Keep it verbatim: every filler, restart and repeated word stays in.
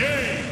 game.